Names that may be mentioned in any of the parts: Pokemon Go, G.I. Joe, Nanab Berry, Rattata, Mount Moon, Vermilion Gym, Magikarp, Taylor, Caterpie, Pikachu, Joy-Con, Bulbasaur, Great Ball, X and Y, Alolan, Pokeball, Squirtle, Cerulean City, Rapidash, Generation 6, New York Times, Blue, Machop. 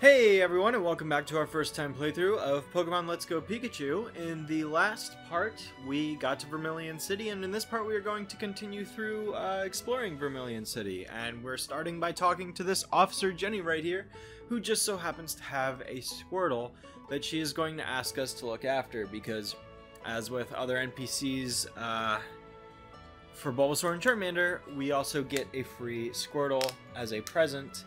Hey everyone, and welcome back to our first time playthrough of Pokemon Let's Go Pikachu. In the last part, we got to Vermilion City, and in this part we are going to continue through exploring Vermilion City. And we're starting by talking to this Officer Jenny right here, who just so happens to have a Squirtle that she is going to ask us to look after, because as with other NPCs for Bulbasaur and Charmander, we also get a free Squirtle as a present.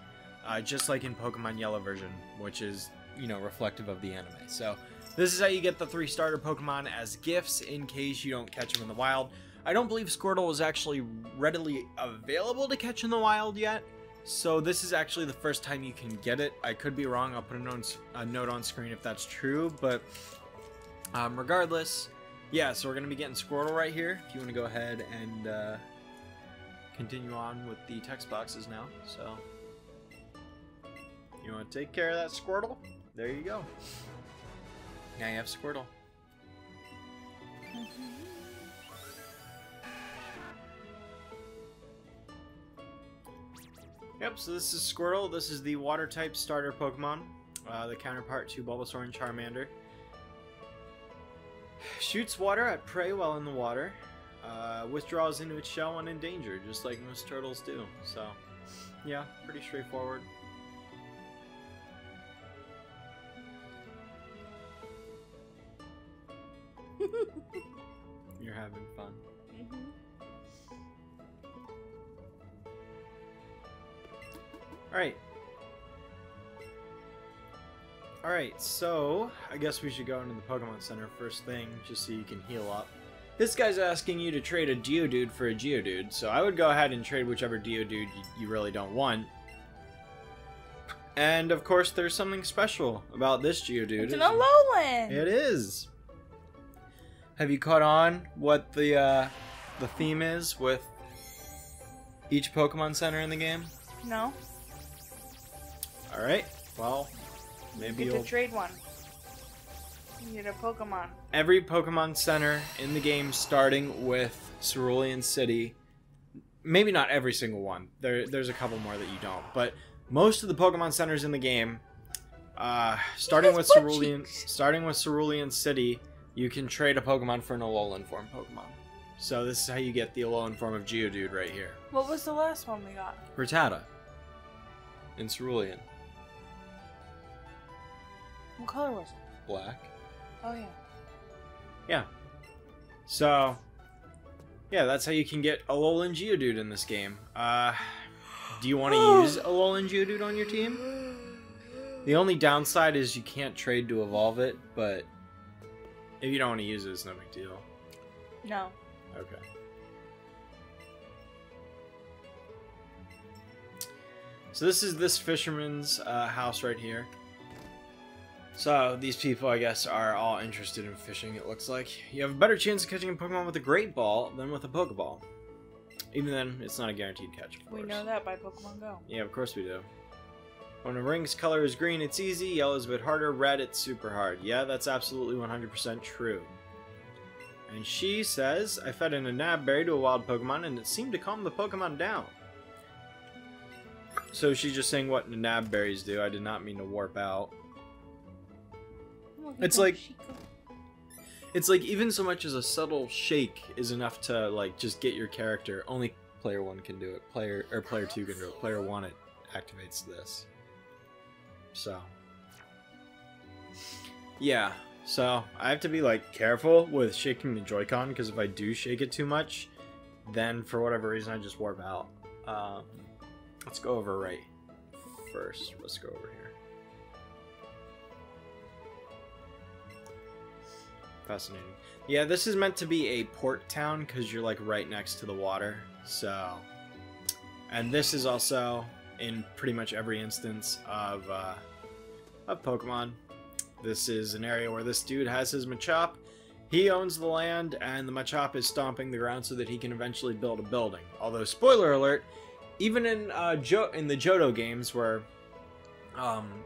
Just like in Pokemon Yellow version, which is, you know, reflective of the anime. So this is how you get the 3 starter Pokemon as gifts in case you don't catch them in the wild. I don't believe Squirtle is actually readily available to catch in the wild yet, so this is actually the first time you can get it. I could be wrong. I'll put a note on screen if that's true, but regardless, yeah, so we're going to be getting Squirtle right here. If you want to go ahead and continue on with the text boxes now, so... You want to take care of that Squirtle? There you go. Now you have Squirtle. Yep, so this is Squirtle. This is the Water-type starter Pokemon. The counterpart to Bulbasaur and Charmander. Shoots water at prey while in the water. Withdraws into its shell when in danger, just like most turtles do. So, yeah, pretty straightforward. You're having fun. Mm-hmm. Alright, so I guess we should go into the Pokemon Center first thing, just so you can heal up. This guy's asking you to trade a Geodude for a Geodude, so I would go ahead and trade whichever Geodude you really don't want. And of course there's something special about this Geodude. It's an Alolan! It is! Have you caught on what the theme is with each Pokemon Center in the game? No. All right. Well, maybe you get to trade one. You need a Pokemon. Every Pokemon Center in the game, starting with Cerulean City. Maybe not every single one. There's a couple more that you don't, but most of the Pokemon Centers in the game, starting with Cerulean City. You can trade a Pokemon for an Alolan form Pokemon. So this is how you get the Alolan form of Geodude right here. What was the last one we got? Rattata. In Cerulean. What color was it? Black. Oh, yeah. Yeah. So, yeah, that's how you can get Alolan Geodude in this game. Do you want to use Alolan Geodude on your team? The only downside is you can't trade to evolve it, but... If you don't want to use it, it's no big deal. No. Okay. So this is this fisherman's house right here. So these people, I guess, are all interested in fishing, it looks like. You have a better chance of catching a Pokemon with a Great Ball than with a Pokeball. Even then, it's not a guaranteed catch, of course. We know that by Pokemon Go. Yeah, of course we do. When a ring's color is green, it's easy. Yellow is a bit harder. Red, it's super hard. Yeah, that's absolutely 100% true. And she says, I fed a Nanab Berry to a wild Pokemon, and it seemed to calm the Pokemon down. So she's just saying what Nanab Berries do. I did not mean to warp out. It's like even so much as a subtle shake is enough to, like, just get your character. Only player 1 can do it. Player 2 can do it. Player 1 it activates this. So, yeah, so I have to be, like, careful with shaking the Joy-Con, because if I do shake it too much, then for whatever reason I just warp out. Let's go over right first. Let's go over here. Fascinating. Yeah, this is meant to be a port town, because you're, like, right next to the water, so... And this is also... in pretty much every instance of Pokemon. This is an area where this dude has his Machop. He owns the land, and the Machop is stomping the ground so that he can eventually build a building. Although, spoiler alert, even in the Johto games where,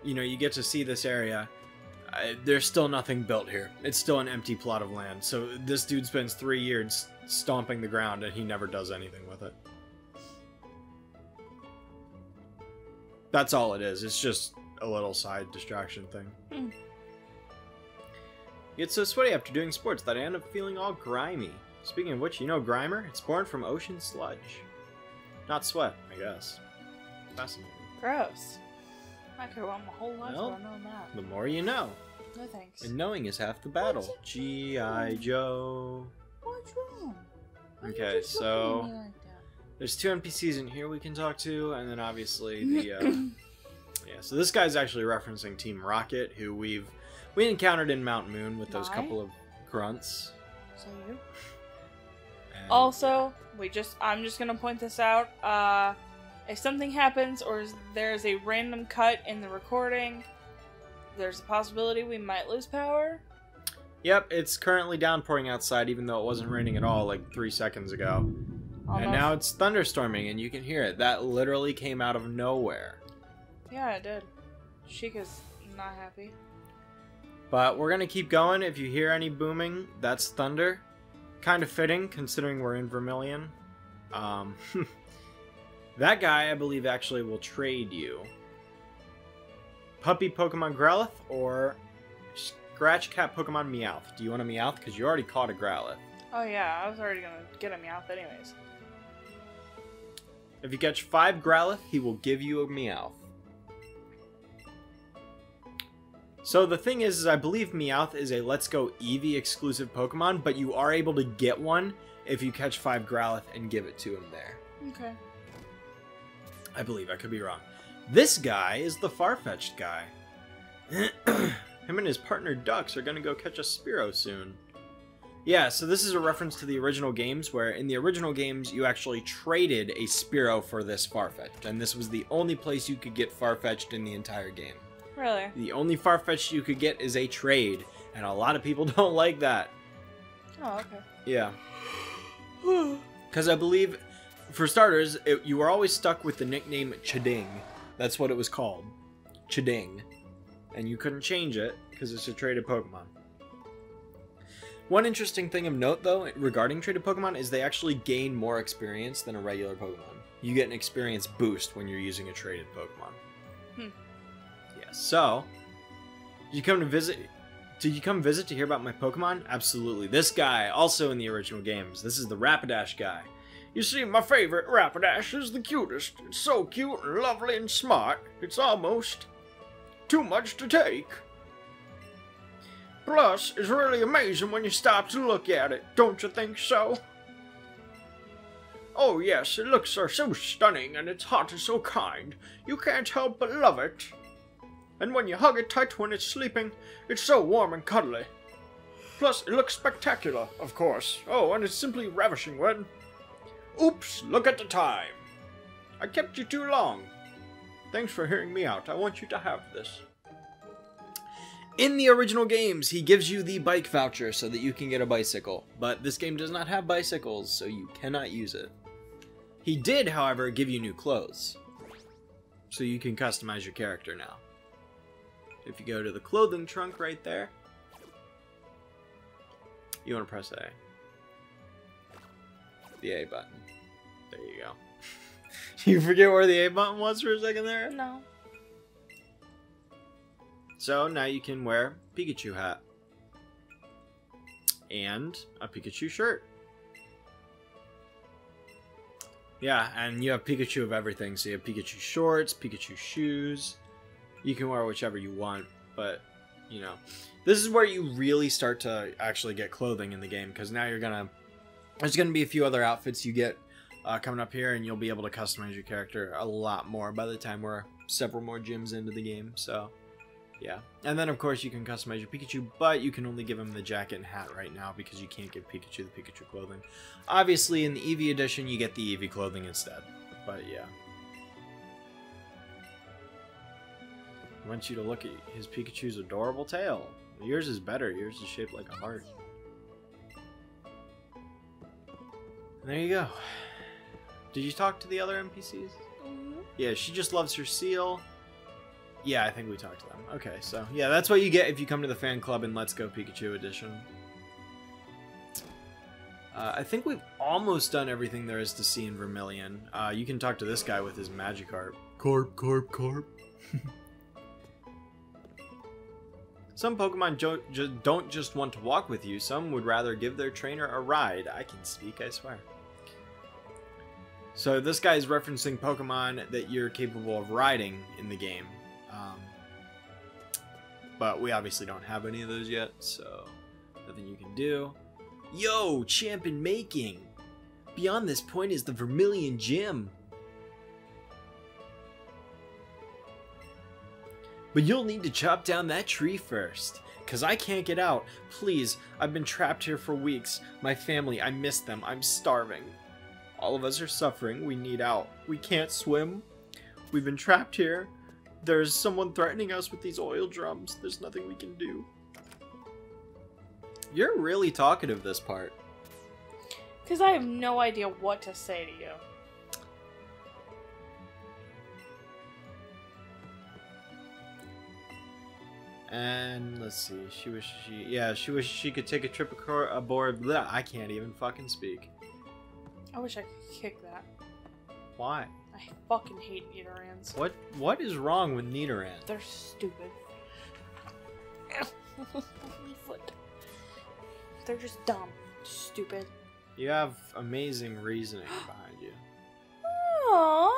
you know, you get to see this area, there's still nothing built here. It's still an empty plot of land. So this dude spends 3 years stomping the ground, and he never does anything with it. That's all it is. It's just a a little side distraction thing. Mm. Get so sweaty after doing sports that I end up feeling all grimy. Speaking of which, you know Grimer? It's born from ocean sludge. Not sweat, I guess. Fascinating. Gross. I could want my whole life well, on that. The more you know. No thanks. And knowing is half the battle. G.I. Joe. What's wrong? Why okay, so like there's two NPCs in here we can talk to, and then obviously the yeah. So this guy's actually referencing Team Rocket, who we encountered in Mount Moon with those couple of grunts. So you. And also, I'm just gonna point this out. If something happens or there's a random cut in the recording, there's a possibility we might lose power. Yep, it's currently downpouring outside, even though it wasn't raining at all like 3 seconds ago. Almost. And now it's thunderstorming, and you can hear it. That literally came out of nowhere. Yeah, it did. Sheikah's not happy. But we're going to keep going. If you hear any booming, that's thunder. Kind of fitting, considering we're in Vermilion. That guy, I believe, actually will trade you. Puppy Pokemon Growlithe or Scratch Cat Pokemon Meowth. Do you want a Meowth? Because you already caught a Growlithe. Oh yeah, I was already going to get a Meowth anyways. If you catch 5 Growlithe, he will give you a Meowth. So the thing is I believe Meowth is a Let's Go Eevee exclusive Pokemon, but you are able to get one if you catch 5 Growlithe and give it to him there. Okay. I believe. I could be wrong. This guy is the Farfetch'd guy. Him and his partner Dux are going to go catch a Spearow soon. Yeah, so this is a reference to the original games, where in the original games you actually traded a Spearow for this Farfetch'd, and this was the only place you could get Farfetch'd in the entire game. Really? The only Farfetch'd you could get is a trade, and a lot of people don't like that. Oh, okay. Yeah. Because I believe, for starters, you were always stuck with the nickname Chiding. That's what it was called. Chiding. And you couldn't change it, because it's a traded Pokemon. One interesting thing of note, though, regarding traded Pokemon, is they actually gain more experience than a regular Pokemon. You get an experience boost when you're using a traded Pokemon. Hmm. Yeah, so, did you come visit to hear about my Pokemon? Absolutely. This guy, also in the original games. This is the Rapidash guy. You see, my favorite Rapidash is the cutest. It's so cute and lovely and smart. It's almost too much to take. Plus, it's really amazing when you stop to look at it. Don't you think so? Oh yes, it looks so stunning and its heart is so kind. You can't help but love it. And when you hug it tight when it's sleeping, it's so warm and cuddly. Plus, it looks spectacular, of course. Oh, and it's simply ravishing when... Oops, look at the time. I kept you too long. Thanks for hearing me out. I want you to have this. In the original games, he gives you the bike voucher so that you can get a bicycle. But this game does not have bicycles, so you cannot use it. He did, however, give you new clothes. So you can customize your character now. If you go to the clothing trunk right there, you want to press A. The A button. There you go. You forget where the A button was for a second there? No. So now you can wear a Pikachu hat. And a Pikachu shirt. Yeah, and you have Pikachu of everything. So you have Pikachu shorts, Pikachu shoes. You can wear whichever you want, but, you know. This is where you really start to actually get clothing in the game, because now you're going to... There's going to be a few other outfits you get coming up here, and you'll be able to customize your character a lot more by the time we're several more gyms into the game. So, yeah. And then, of course, you can customize your Pikachu, but you can only give him the jacket and hat right now because you can't give Pikachu the Pikachu clothing. Obviously, in the Eevee edition, you get the Eevee clothing instead. But, yeah. I want you to look at his Pikachu's adorable tail. Yours is better. Yours is shaped like a heart. There you go. Did you talk to the other NPCs? Mm-hmm. Yeah, she just loves her seal. Yeah, I think we talked to them. Okay, so yeah, that's what you get if you come to the fan club in Let's Go Pikachu edition. I think we've almost done everything there is to see in Vermilion. You can talk to this guy with his Magikarp. Carp, carp, carp. Some Pokemon don't just want to walk with you, some would rather give their trainer a ride. I can speak, I swear. So this guy is referencing Pokemon that you're capable of riding in the game. But we obviously don't have any of those yet, so nothing you can do. Yo, champ in making! Beyond this point is the Vermilion Gym. But you'll need to chop down that tree first, because I can't get out. Please, I've been trapped here for weeks. My family, I miss them. I'm starving. All of us are suffering. We need out. We can't swim. We've been trapped here. There's someone threatening us with these oil drums. There's nothing we can do. You're really talkative this part. Because I have no idea what to say to you. And let's see, she wishes she could take a trip aboard. Bleh, I can't even fucking speak. I wish I could kick that. Why? I fucking hate Nidorans. What is wrong with Nidorans? They're stupid. Foot. They're just dumb, stupid. You have amazing reasoning behind you. Aww.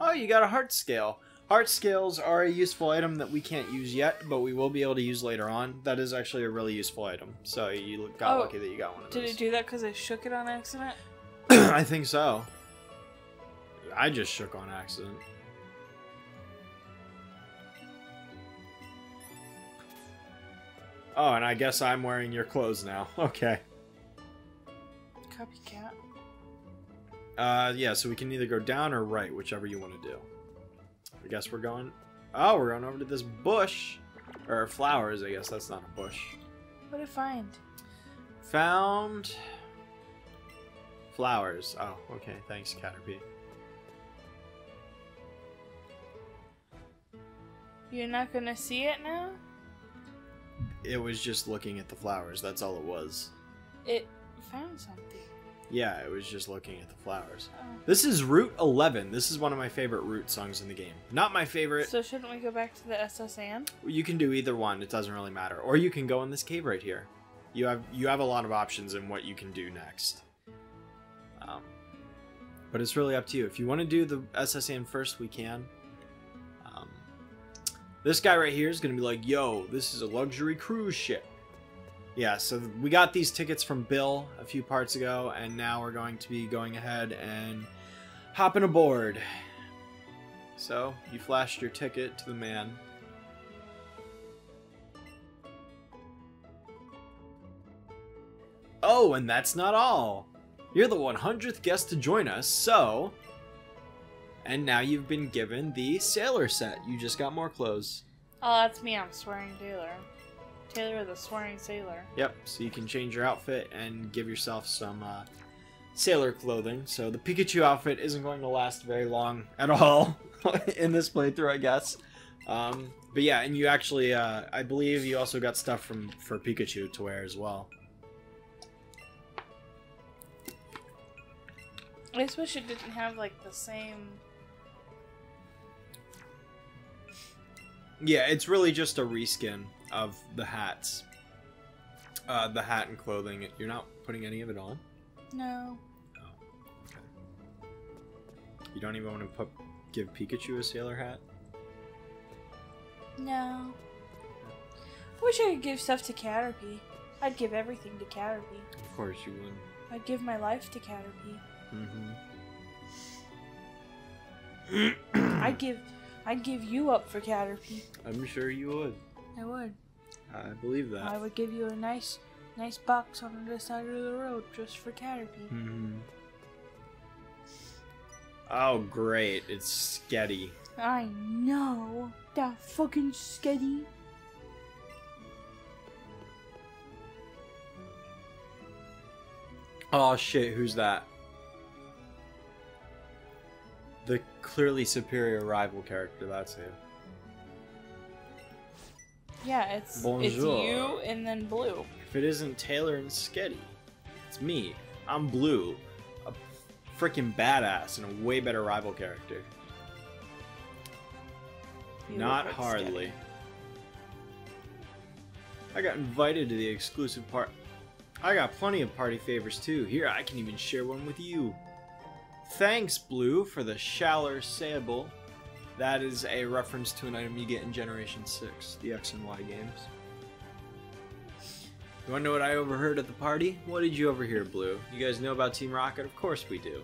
Oh, you got a heart scale. Heart scales are a useful item that we can't use yet, but we will be able to use later on. That is actually a really useful item. So you got lucky that you got one of those. Did it do that because I shook it on accident? I think so. I just shook on accident. Oh, and I guess I'm wearing your clothes now. Okay. Copycat. Yeah, so we can either go down or right, whichever you want to do. I guess we're going... Oh, we're going over to this bush. Or flowers, I guess. That's not a bush. What did I find? Found... flowers. Oh, okay. Thanks, Caterpie. You're not gonna see it now? It was just looking at the flowers. That's all it was. It found something. Yeah, it was just looking at the flowers. Oh. This is Route 11. This is one of my favorite Route songs in the game. Not my favorite. So shouldn't we go back to the SSN? You can do either one. It doesn't really matter. Or you can go in this cave right here. You have a lot of options in what you can do next. But it's really up to you. If you want to do the SSN first, we can. This guy right here is going to be like, yo, this is a luxury cruise ship. Yeah, so we got these tickets from Bill a few parts ago, and now we're going to be going ahead and hopping aboard. So, you flashed your ticket to the man. Oh, and that's not all. You're the 100th guest to join us, so... And now you've been given the sailor set. You just got more clothes. Oh, that's me. I'm swearing Taylor. Taylor the Swearing Sailor. Yep, so you can change your outfit and give yourself some sailor clothing. So the Pikachu outfit isn't going to last very long at all in this playthrough, I guess. But yeah, and you actually, I believe you also got stuff for Pikachu to wear as well. I just wish it didn't have, like, the same... Yeah, it's really just a reskin of the hats. The hat and clothing. You're not putting any of it on? No. Oh, okay. You don't even want to give Pikachu a sailor hat? No. I wish I could give stuff to Caterpie. I'd give everything to Caterpie. Of course you would. I'd give my life to Caterpie. Mm-hmm. I'd give you up for Caterpie. I'm sure you would. I would. I believe that. I would give you a nice box on the side of the road just for Caterpie. Mm-hmm. Oh, great. It's Sketty. I know. That fucking Sketty. Oh, shit. Who's that? The clearly superior rival character, that's him. Yeah, it's you and then Blue. If it isn't Taylor and Sketty, it's me. I'm Blue, a freaking badass and a way better rival character. Not hardly. Steady. I got invited to the exclusive part. I got plenty of party favors too. Here, I can even share one with you. Thanks, Blue, for the Shaller Sable. That is a reference to an item you get in Generation 6, the X and Y games. You wanna know what I overheard at the party? What did you overhear, Blue? You guys know about Team Rocket? Of course we do.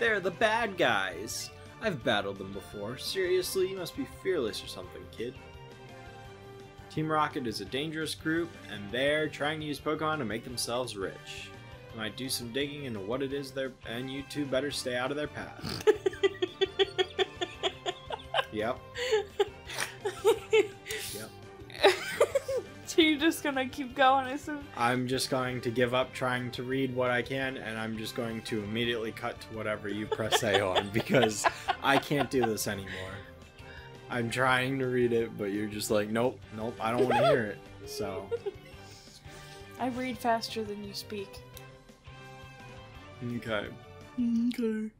They're the bad guys. I've battled them before. Seriously, you must be fearless or something, kid. Team Rocket is a dangerous group, and they're trying to use Pokemon to make themselves rich. I might do some digging into what it is they're... And you two better stay out of their path. Yep. Yep. So you're just gonna keep going? I'm just going to give up trying to read what I can, and I'm just going to immediately cut to whatever you press A on, because I can't do this anymore. I'm trying to read it, but you're just like, nope, nope, I don't want to hear it, so. I read faster than you speak. Okay. Okay.